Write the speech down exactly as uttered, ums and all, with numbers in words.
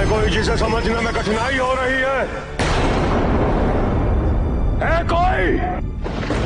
है कोई जिसे समझने में कठिनाई हो रही है? है कोई?